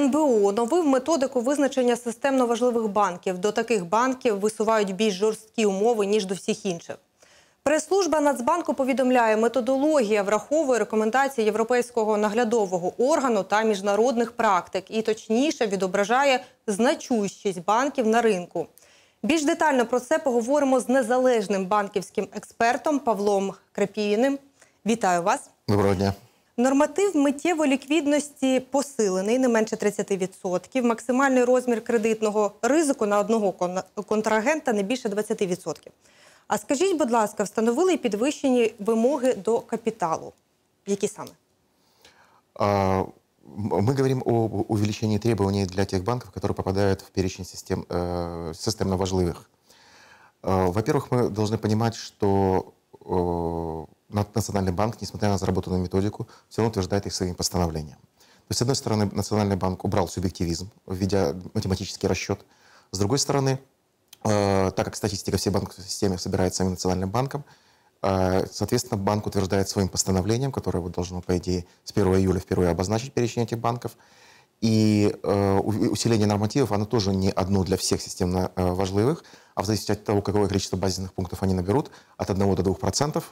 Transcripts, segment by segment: НБУ оновив методику визначення системно важливих банків. До таких банків висувають більш жорсткі умови, ніж до всіх інших. Прес-служба Нацбанку повідомляє, методологія враховує рекомендації Європейського наглядового органу та міжнародних практик і точніше відображає значущість банків на ринку. Більш детально про це поговоримо з незалежним банківським експертом Павлом Крапивіним. Вітаю вас. Доброго дня. Норматив миттєвої ліквідності посилений, не менше 30%. Максимальний розмір кредитного ризику на одного контрагента не більше 20%. А скажіть, будь ласка, встановили підвищені вимоги до капиталу? Які саме? Мы говорим об увеличении требований для тех банков, которые попадают в перечень системно важливых. Во-первых, мы должны понимать, что Национальный банк, несмотря на заработанную методику, все равно утверждает их своим постановлением. То есть, с одной стороны, Национальный банк убрал субъективизм, введя математический расчет. С другой стороны, так как статистика всей банковской системы собирается самим Национальным банком, соответственно, банк утверждает своим постановлением, которое вот должно, по идее, с 1 июля впервые обозначить перечень этих банков. И усиление нормативов, оно тоже не одно для всех системно важливых, а в зависимости от того, какое количество базисных пунктов они наберут, от 1 до 2%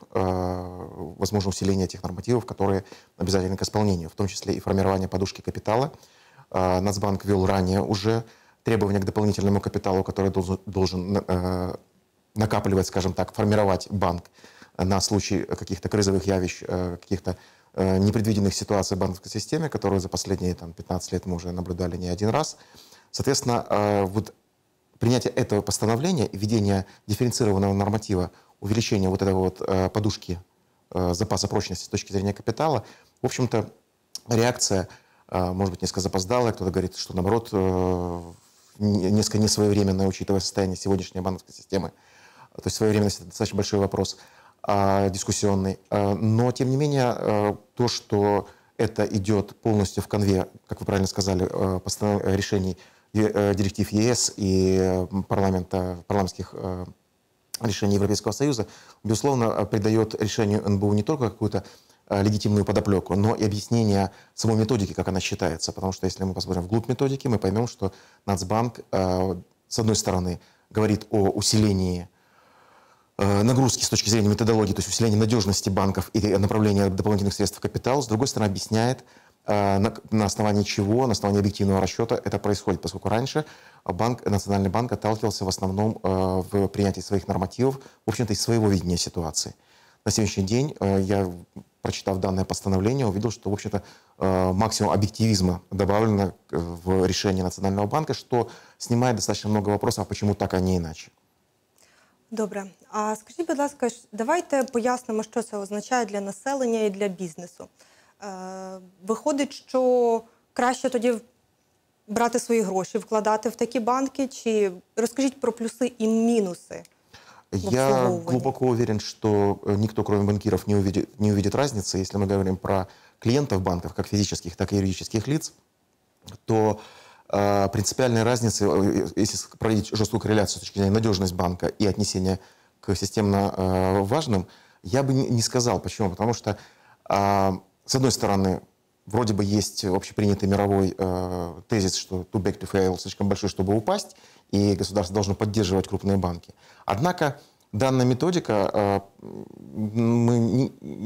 возможно усиление тех нормативов, которые обязательны к исполнению, в том числе и формирование подушки капитала. Нацбанк ввел ранее уже требования к дополнительному капиталу, который должен накапливать, скажем так, формировать банк на случай каких-то кризовых явищ, каких-то непредвиденных ситуаций в банковской системе, которую за последние 15 лет мы уже наблюдали не один раз. Соответственно, вот принятие этого постановления и введение дифференцированного норматива, увеличение вот этой вот подушки запаса прочности с точки зрения капитала, в общем-то, реакция, может быть, несколько запоздалая, кто-то говорит, что наоборот, несколько несвоевременная, учитывая состояние сегодняшней банковской системы. То есть своевременность – это достаточно большой вопрос, дискуссионный. Но, тем не менее, то, что это идет полностью в конве, как вы правильно сказали, решений директив ЕС и парламентских решений Европейского Союза, безусловно, придает решению НБУ не только какую-то легитимную подоплеку, но и объяснение самой методики, как она считается. Потому что если мы посмотрим вглубь методики, мы поймем, что Нацбанк, с одной стороны, говорит о усилении нагрузки с точки зрения методологии, то есть усиление надежности банков и направления дополнительных средств в капитал, с другой стороны, объясняет, на основании чего, на основании объективного расчета это происходит, поскольку раньше Национальный банк отталкивался в основном в принятии своих нормативов, в общем-то, из своего видения ситуации. На сегодняшний день я, прочитав данное постановление, увидел, что, в общем-то, максимум объективизма добавлено в решение Национального банка, что снимает достаточно много вопросов, а почему так, а не иначе. Добре. А скажіть, будь ласка, давайте пояснимо, що це означає для населення і для бізнесу. Виходить, що краще тоді брати свої гроші, вкладати в такі банки, чи розкажіть про плюси і мінуси? Я глубоко уверен, что никто, кроме банкиров, не увидит разницы. Если мы говорим про клиентов банков, как физических, так и юридических лиц, то принципиальной разницы, если проводить жесткую корреляцию с точки зрения надежности банка и отнесения к системно важным, я бы не сказал. Почему? Потому что, с одной стороны, вроде бы есть общепринятый мировой тезис, что too big to fail, слишком большой, чтобы упасть, и государство должно поддерживать крупные банки. Однако данная методика,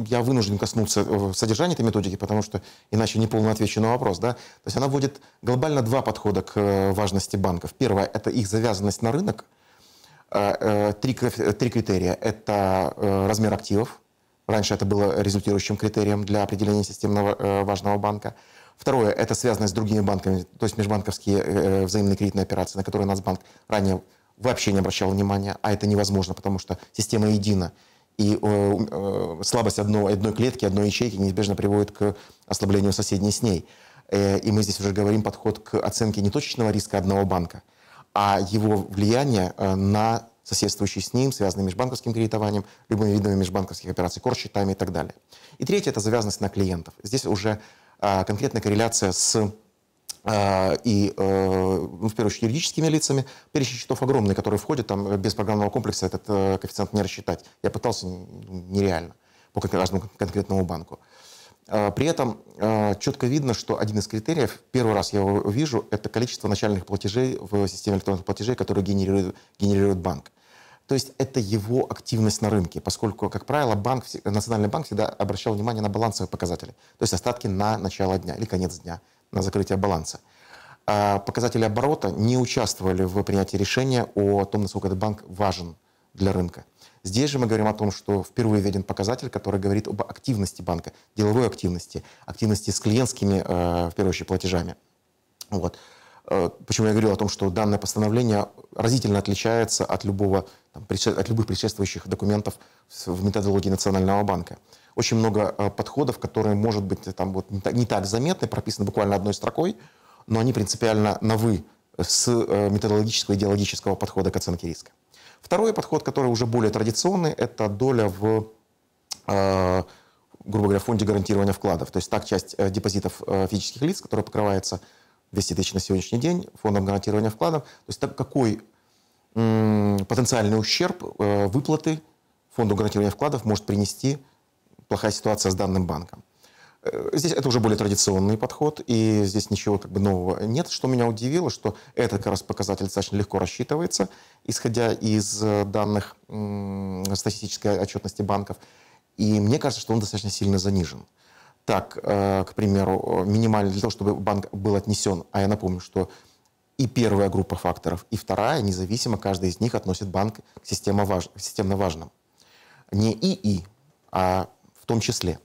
я вынужден коснуться содержания этой методики, потому что иначе неполно отвечу на вопрос. Да? То есть она вводит глобально два подхода к важности банков. Первое – это их завязанность на рынок. Три критерия – это размер активов. Раньше это было результирующим критерием для определения системно важного банка. Второе – это связанность с другими банками, то есть межбанковские взаимные кредитные операции, на которые Нацбанк ранее вообще не обращал внимания, а это невозможно, потому что система едина, и слабость одной клетки, одной ячейки неизбежно приводит к ослаблению соседней с ней. И мы здесь уже говорим подход к оценке не точечного риска одного банка, а его влияние на соседствующие с ним, связанные межбанковским кредитованием, любыми видами межбанковских операций, корсчетами и так далее. И третье – это завязанность на клиентов. Здесь уже конкретная корреляция с в первую очередь, юридическими лицами. Перечень счетов огромный, которые входят, там без программного комплекса этот коэффициент не рассчитать. Я пытался, нереально по каждому конкретному банку. При этом четко видно, что один из критериев, первый раз я его вижу, это количество начальных платежей в системе электронных платежей, которые генерирует банк. То есть это его активность на рынке, поскольку, как правило, банк, Национальный банк всегда обращал внимание на балансовые показатели, то есть остатки на начало дня или конец дня, на закрытие баланса. А показатели оборота не участвовали в принятии решения о том, насколько этот банк важен для рынка. Здесь же мы говорим о том, что впервые введен показатель, который говорит об активности банка, деловой активности, активности с клиентскими, в первую очередь, платежами. Вот. Почему я говорил о том, что данное постановление разительно отличается от любых предшествующих документов в методологии Национального банка. Очень много подходов, которые, может быть, там вот не так заметны, прописаны буквально одной строкой, но они принципиально новы с методологического и идеологического подхода к оценке риска. Второй подход, который уже более традиционный, это доля в, грубо говоря, фонде гарантирования вкладов. То есть та часть депозитов физических лиц, которая покрывается 200 тысяч на сегодняшний день фондом гарантирования вкладов. То есть какой потенциальный ущерб выплаты фонду гарантирования вкладов может принести плохая ситуация с данным банком. Здесь это уже более традиционный подход, и здесь ничего как бы нового нет. Что меня удивило, что этот как раз показатель достаточно легко рассчитывается, исходя из данных статистической отчетности банков. И мне кажется, что он достаточно сильно занижен. Так, к примеру, минимально для того, чтобы банк был отнесен, а я напомню, что и первая группа факторов, и вторая, независимо, каждый из них относит банк к системно важным. Не и, а в том числе.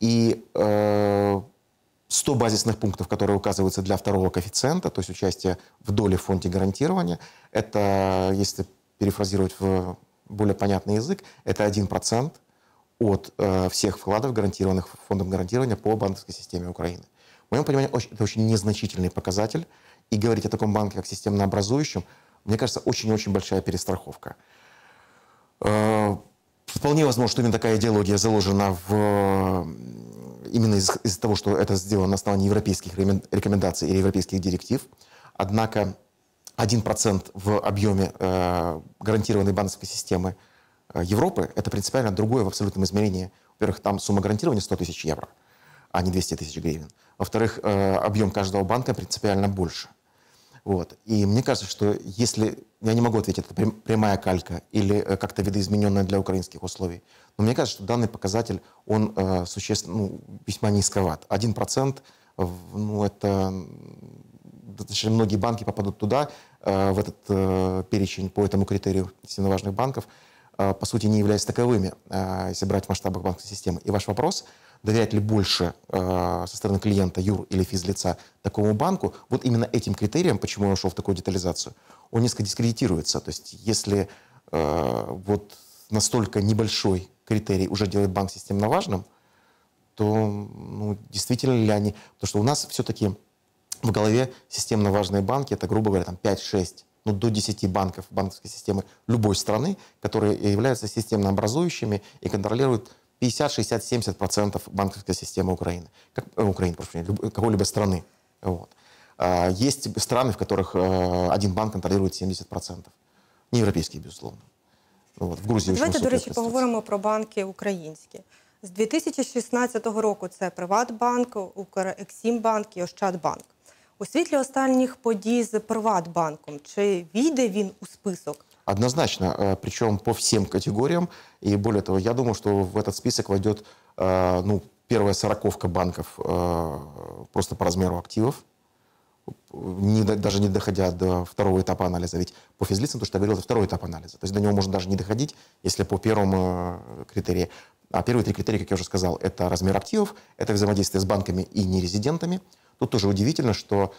И 100 базисных пунктов, которые указываются для второго коэффициента, то есть участие в доле в фонде гарантирования, это, если перефразировать в более понятный язык, это 1% от всех вкладов, гарантированных фондом гарантирования по банковской системе Украины. В моем понимании, это очень незначительный показатель. И говорить о таком банке, как системно образующем, мне кажется, очень-очень большая перестраховка. Вполне возможно, что именно такая идеология заложена именно из-за того, что это сделано на основании европейских рекомендаций или европейских директив. Однако 1% в объеме гарантированной банковской системы Европы — это принципиально другое в абсолютном измерении. Во-первых, там сумма гарантирования 100 тысяч евро, а не 200 тысяч гривен. Во-вторых, объем каждого банка принципиально больше. Вот. И мне кажется, что если... Я не могу ответить, это прямая калька или как-то видоизмененная для украинских условий. Но мне кажется, что данный показатель, он существенно, весьма низковат. 1%, это... Многие банки попадут туда, в этот перечень по этому критерию сильно важных банков, по сути, не являются таковыми, если брать в масштабах банковской системы. И ваш вопрос, доверять ли больше со стороны клиента, юр или физлица такому банку, вот именно этим критерием, почему я ушел в такую детализацию, он несколько дискредитируется. То есть если вот настолько небольшой критерий уже делает банк системно важным, то действительно ли они... Потому что у нас все-таки в голове системно важные банки, это, грубо говоря, там 5-6, до 10 банков банковской системы любой страны, которые являются системно образующими и контролируют 50-60-70% банковской системы Украины. Какой-либо страны. Вот. Есть страны, в которых один банк контролирует 70%. Не европейские, безусловно. Вот. В Грузии очень высокая концентрация. Давайте, до речі, поговоримо про банки українські. З 2016 року це Приватбанк, Ексимбанк і Ощадбанк. У світлі останніх подій з Приватбанком, чи війде він у список? Однозначно, причем по всем категориям. И более того, я думаю, что в этот список войдет первая 40-ка банков просто по размеру активов, даже не доходя до второго этапа анализа. Ведь по физлицам, то, что я говорил, это второй этап анализа. То есть до него можно даже не доходить, если по первому критерию. А первые три критерия, как я уже сказал, это размер активов, это взаимодействие с банками и нерезидентами. Тут тоже удивительно, что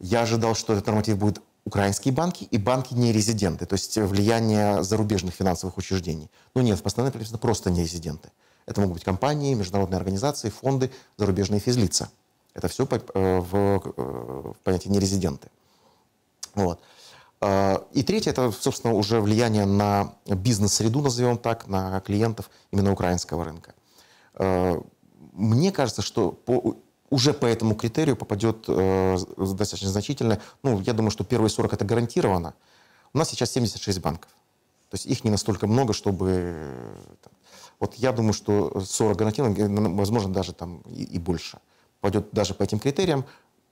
я ожидал, что этот норматив будет украинские банки и банки-нерезиденты, то есть влияние зарубежных финансовых учреждений. Но нет, в постановлении написано просто нерезиденты. Это могут быть компании, международные организации, фонды, зарубежные физлица. Это все в понятии нерезиденты. Вот. И третье, это, собственно, уже влияние на бизнес-среду, назовем так, на клиентов именно украинского рынка. Мне кажется, что уже по этому критерию попадет достаточно значительно. Я думаю, что первые 40 это гарантированно. У нас сейчас 76 банков. То есть их не настолько много, чтобы Вот я думаю, что 40 гарантированных, возможно, даже там и больше. Пойдет даже по этим критериям.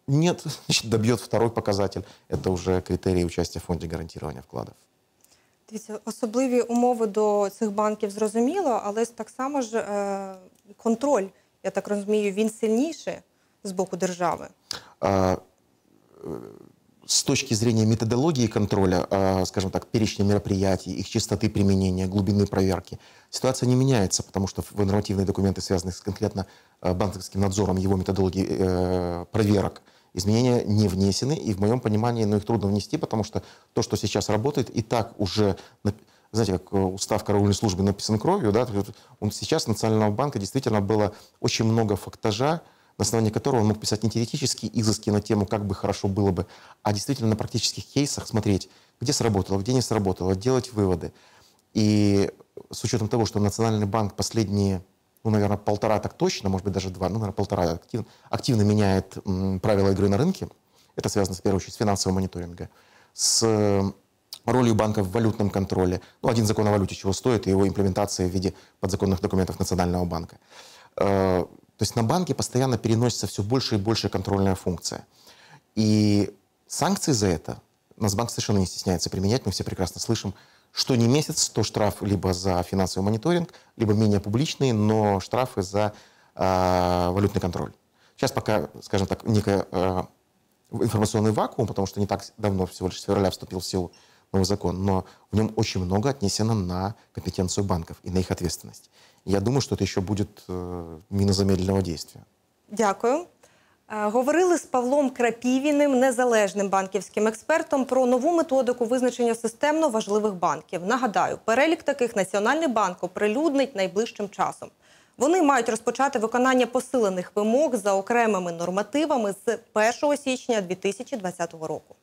Нет, значит, добьет второй показатель. Это уже критерии участия в фонде гарантирования вкладов. Дивіться, особливі умови до цих банків зрозуміло, але так само ж контроль, я так розумію, він сильніший з боку держави? С точки зрения методологии контроля, скажем так, перечня мероприятий, их частоты применения, глубины проверки, ситуация не меняется, потому что в нормативные документы, связанные с конкретно банковским надзором, его методологии проверок, изменения не внесены, и в моем понимании, но их трудно внести, потому что то, что сейчас работает, и так уже, знаете, как устав караульной службы написан кровью, да, сейчас у Национального банка действительно было очень много фактажа, на основании которого он мог писать не теоретические изыски на тему, как бы хорошо было бы, а действительно на практических кейсах смотреть, где сработало, где не сработало, делать выводы. И с учетом того, что Национальный банк последние, ну, наверное, полтора так точно, может быть, даже два, ну, наверное, полтора активно меняет правила игры на рынке, это связано, в первую очередь, с финансовым мониторингом, с ролью банка в валютном контроле, ну, один закон о валюте чего стоит, и его имплементация в виде подзаконных документов Национального банка. То есть на банки постоянно переносится все больше и больше контрольная функция. И санкции за это Нацбанк совершенно не стесняется применять. Мы все прекрасно слышим, что не месяц, то штраф либо за финансовый мониторинг, либо менее публичные, но штрафы за валютный контроль. Сейчас пока, скажем так, некий информационный вакуум, потому что не так давно, всего лишь с февраля, вступил в силу новый закон, но в нем очень много отнесено на компетенцию банков и на их ответственность. Я думаю, що це ще буде міна замедленого дійства. Дякую. Говорили з Павлом Крапівіним, незалежним банківським експертом, про нову методику визначення системно важливих банків. Нагадаю, перелік таких Національний банк оприлюднить найближчим часом. Вони мають розпочати виконання посилених вимог за окремими нормативами з 1 січня 2020 року.